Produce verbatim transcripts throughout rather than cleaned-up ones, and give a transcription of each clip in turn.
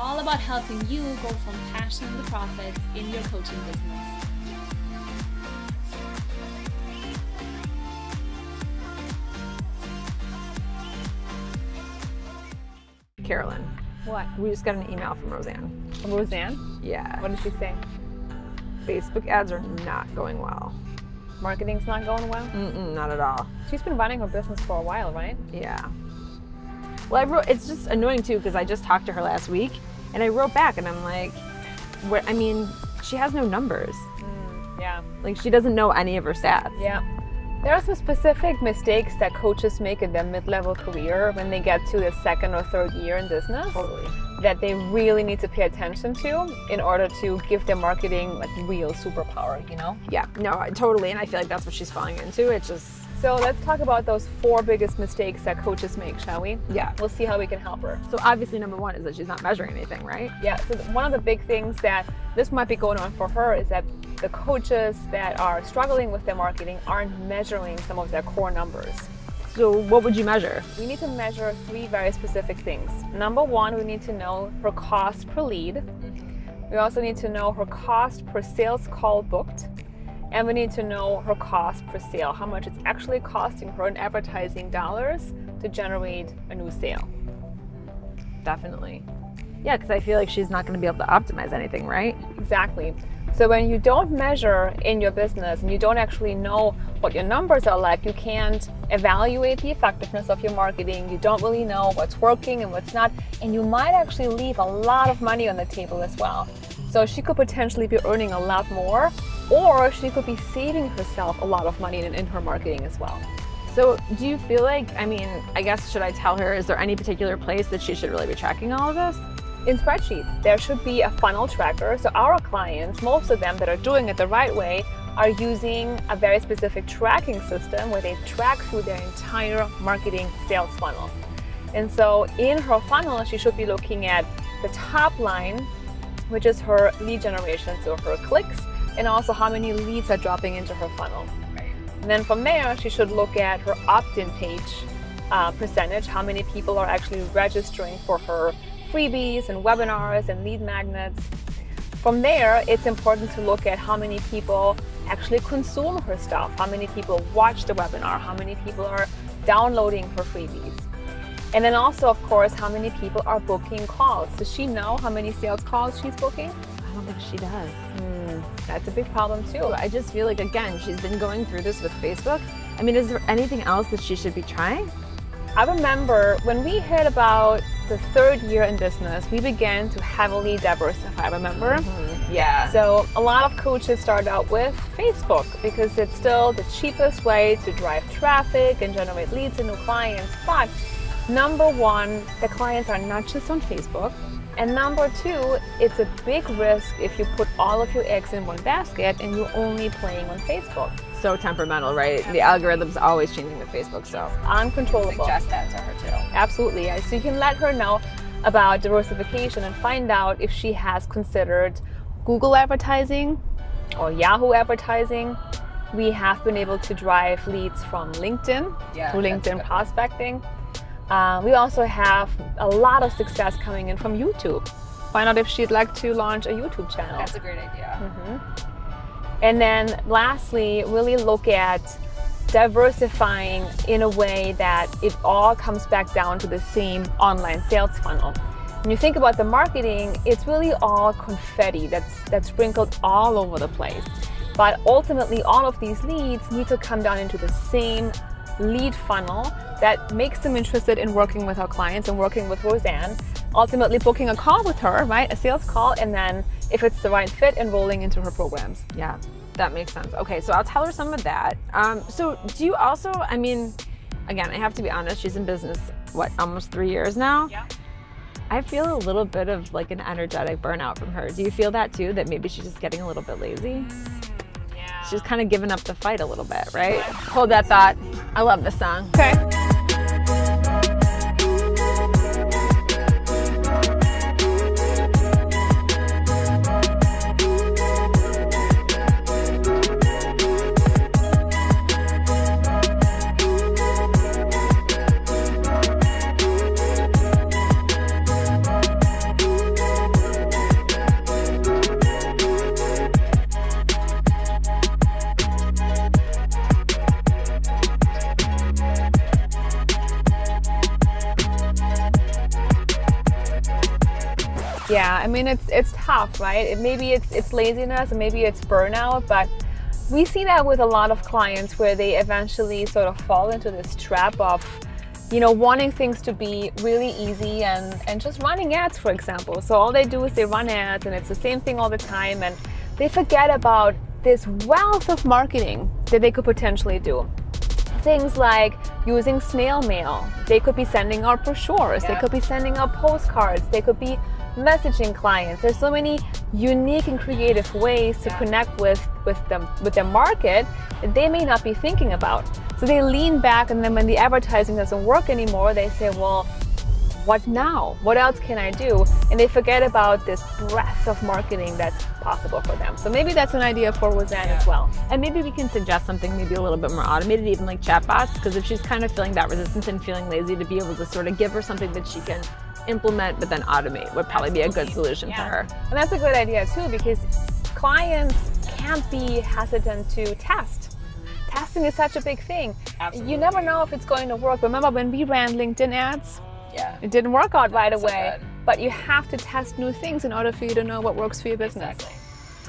all about helping you go from passion to profits in your coaching business. Carolyn. What? We just got an email from Roseanne. From Roseanne? Yeah. What did she say? Facebook ads are not going well. Marketing's not going well? Mm-mm, not at all. She's been running her business for a while, right? Yeah. Well, I wrote, it's just annoying too, because I just talked to her last week and I wrote back and I'm like, where, I mean, she has no numbers. Mm, yeah. Like, she doesn't know any of her stats. Yeah. There are some specific mistakes that coaches make in their mid-level career when they get to their second or third year in business totally. That they really need to pay attention to in order to give their marketing like real superpower, you know? Yeah, no, totally, and I feel like that's what she's falling into. It just... So let's talk about those four biggest mistakes that coaches make, shall we? Yeah. We'll see how we can help her. So obviously number one is that she's not measuring anything, right? Yeah, so one of the big things that this might be going on for her is that the coaches that are struggling with their marketing aren't measuring some of their core numbers. So what would you measure? We need to measure three very specific things. Number one, we need to know her cost per lead. We also need to know her cost per sales call booked. And we need to know her cost per sale, how much it's actually costing her in advertising dollars to generate a new sale. Definitely. Yeah, because I feel like she's not going to be able to optimize anything, right? Exactly. So when you don't measure in your business and you don't actually know what your numbers are like, you can't evaluate the effectiveness of your marketing. You don't really know what's working and what's not. And you might actually leave a lot of money on the table as well. So she could potentially be earning a lot more, or she could be saving herself a lot of money in, in her marketing as well. So do you feel like, I mean, I guess, should I tell her, is there any particular place that she should really be tracking all of this? In spreadsheets, there should be a funnel tracker. So our clients, most of them that are doing it the right way, are using a very specific tracking system where they track through their entire marketing sales funnel. And so in her funnel, she should be looking at the top line, which is her lead generation, so her clicks, and also how many leads are dropping into her funnel. Right. And then from there, she should look at her opt-in page uh, percentage, how many people are actually registering for her freebies and webinars and lead magnets. From there, it's important to look at how many people actually consume her stuff, how many people watch the webinar, how many people are downloading her freebies. And then also, of course, how many people are booking calls. Does she know how many sales calls she's booking? I don't think she does. Mm, that's a big problem too. I just feel like, again, she's been going through this with Facebook. I mean, is there anything else that she should be trying? I remember when we hit about the third year in business, we began to heavily diversify, remember? Mm-hmm. Yeah. So a lot of coaches start out with Facebook because it's still the cheapest way to drive traffic and generate leads and new clients. But number one, the clients are not just on Facebook. And number two, it's a big risk if you put all of your eggs in one basket and you're only playing on Facebook. So temperamental, right? The algorithm's always changing with Facebook, so uncontrollable. Suggest that to her too. Absolutely. So you can let her know about diversification and find out if she has considered Google advertising or Yahoo advertising. We have been able to drive leads from LinkedIn, yeah, through LinkedIn prospecting. Uh, we also have a lot of success coming in from YouTube. Find out if she'd like to launch a YouTube channel. That's a great idea. Mm-hmm. And then lastly, really look at diversifying in a way that it all comes back down to the same online sales funnel. When you think about the marketing, it's really all confetti that's, that's sprinkled all over the place. But ultimately, all of these leads need to come down into the same lead funnel that makes them interested in working with our clients and working with Roseanne, ultimately booking a call with her, right? A sales call, and then if it's the right fit, enrolling into her programs. Yeah, that makes sense. Okay, so I'll tell her some of that. Um, so do you also, I mean, again, I have to be honest, she's in business, what, almost three years now? Yeah. I feel a little bit of like an energetic burnout from her. Do you feel that too, that maybe she's just getting a little bit lazy? Yeah. She's kind of giving up the fight a little bit, right? Hold that thought. I love this song. Okay. Yeah, I mean, it's it's tough, right? It, maybe it's it's laziness, and maybe it's burnout, but we see that with a lot of clients where they eventually sort of fall into this trap of, you know, wanting things to be really easy and, and just running ads, for example. So all they do is they run ads and it's the same thing all the time, and they forget about this wealth of marketing that they could potentially do. Things like using snail mail. They could be sending out brochures, yeah. They could be sending out postcards, they could be messaging clients. There's so many unique and creative ways to yeah. connect with, with, them, with their market that they may not be thinking about. So they lean back, and then when the advertising doesn't work anymore, they say, well, what now? What else can I do? And they forget about this breadth of marketing that's possible for them. So maybe that's an idea for Roseanne yeah. as well. And maybe we can suggest something maybe a little bit more automated, even like chatbots, because if she's kind of feeling that resistance and feeling lazy, to be able to sort of give her something that she can implement but then automate would probably be a good solution yeah. for her. And that's a good idea too, because clients can't be hesitant to test. Testing is such a big thing. Absolutely. You never know if it's going to work. Remember when we ran LinkedIn ads? Yeah. It didn't work out right away, but you have to test new things in order for you to know what works for your business. Exactly.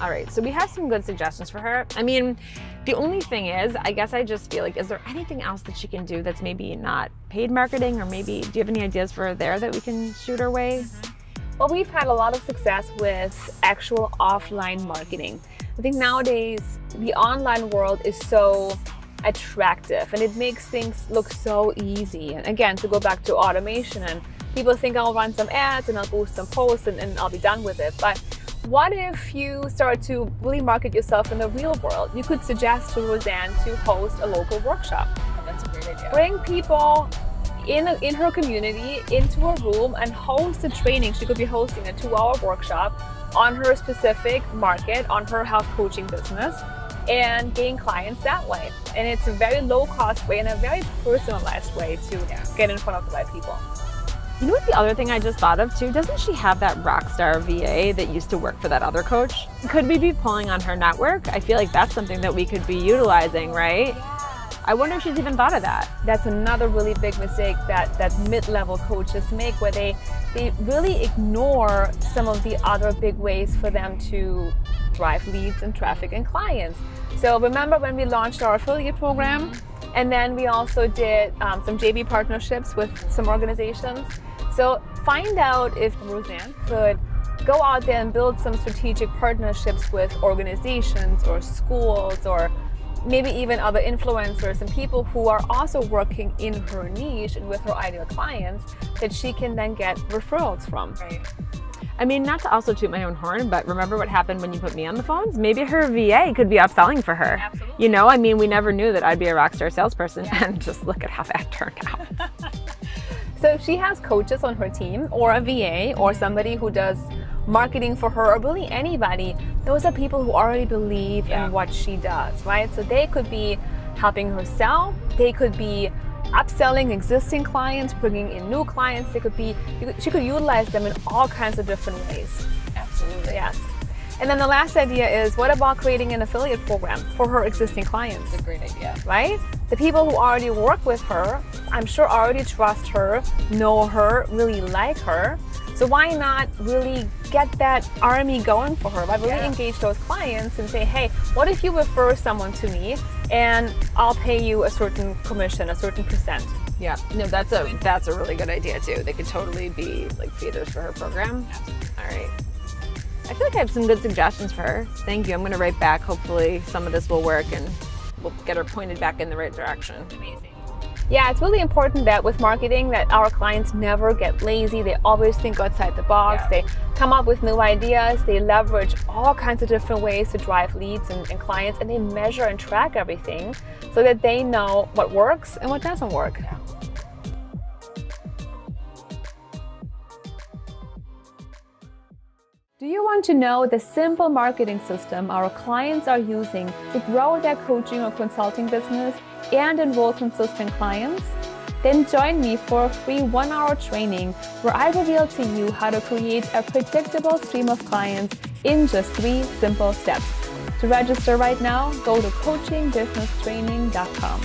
All right, so we have some good suggestions for her. I mean, the only thing is, I guess I just feel like, is there anything else that she can do that's maybe not paid marketing, or maybe, do you have any ideas for her there that we can shoot her way? Mm-hmm. Well, we've had a lot of success with actual offline marketing. I think nowadays, the online world is so attractive and it makes things look so easy. And again, to go back to automation, and people think I'll run some ads and I'll boost some posts and, and I'll be done with it. But what if you start to really market yourself in the real world? You could suggest to Roseanne to host a local workshop. Oh, that's a great idea. Bring people in, in her community into a room and host a training. She could be hosting a two-hour workshop on her specific market, on her health coaching business, and gain clients that way. And it's a very low-cost way and a very personalized way to yeah. get in front of the right people. You know what the other thing I just thought of too? Doesn't she have that rock star V A that used to work for that other coach? Could we be pulling on her network? I feel like that's something that we could be utilizing, right? Yeah. I wonder if she's even thought of that. That's another really big mistake that, that mid-level coaches make, where they, they really ignore some of the other big ways for them to drive leads and traffic and clients. So remember when we launched our affiliate program? And then we also did um, some J V partnerships with some organizations. So find out if Roseanne could go out there and build some strategic partnerships with organizations or schools, or maybe even other influencers and people who are also working in her niche and with her ideal clients that she can then get referrals from. Right. I mean, not to also toot my own horn, but remember what happened when you put me on the phones? Maybe her V A could be upselling for her. Absolutely. You know, I mean, we never knew that I'd be a rock star salesperson, yeah. and just look at how that turned out. So if she has coaches on her team, or a V A, or somebody who does marketing for her, or really anybody, those are people who already believe yeah. in what she does, right? So they could be helping her sell, they could be upselling existing clients, bringing in new clients. They could be, she could utilize them in all kinds of different ways. Absolutely. Yes. And then the last idea is, what about creating an affiliate program for her existing clients? That's a great idea. Right? The people who already work with her, I'm sure already trust her, know her, really like her. So why not really get that army going for her? Why really yeah. engage those clients and say, hey, what if you refer someone to me and I'll pay you a certain commission, a certain percent? Yeah, no, that's a that's a really good idea too. They could totally be like feeders for her program. All right. I feel like I have some good suggestions for her. Thank you. I'm going to write back. Hopefully some of this will work and we'll get her pointed back in the right direction. Amazing. Yeah, it's really important that with marketing that our clients never get lazy. They always think outside the box. Yeah. They come up with new ideas. They leverage all kinds of different ways to drive leads and, and clients, and they measure and track everything so that they know what works and what doesn't work. Yeah. Do you want to know the simple marketing system our clients are using to grow their coaching or consulting business and enroll consistent clients? Then join me for a free one-hour training where I reveal to you how to create a predictable stream of clients in just three simple steps. To register right now, go to coaching business training dot com.